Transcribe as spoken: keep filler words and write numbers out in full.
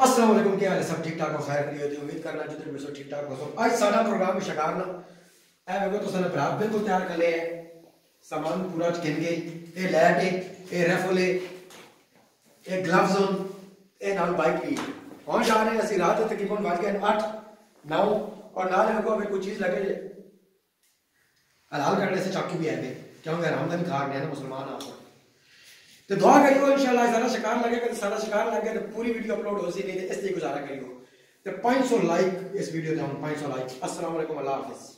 अस्सलाम वालेकुम, क्या हाल है? सब ठीक ठाक और खैर होती है उम्मीद करना चाहिए बिल्कुल ठीक ठाक हो। आज सारा प्रोग्राम शकार ना ए वे तो सारा बराबर बिल्कुल तैयार कर ले है। सामान पूरा किन गए ए लाइट है, ए रेफल है, ए ग्लव्स ऑन, ए नाल बाइक भी कौन जा रहे हैं। असि रात तकरीबन बज गए आठ नौ और नाल को हमें कोई चीज लगे हलाल करने से चाकू भी आए थे क्योंकि रामदान खा रहे हैं ना मुसलमान आप। तो दुआ करियो इंशाल्लाह सारा शिकार लगेगा तो सारा शिकार लगेगा तो पूरी वीडियो अपलोड हो सी नहीं तो इसलिए गुजारा करियो। तो पाँच सौ लाइक इस वीडियो पे, हम पाँच सौ लाइक। अस्सलाम वालेकुम, अल्लाह हाफिज़।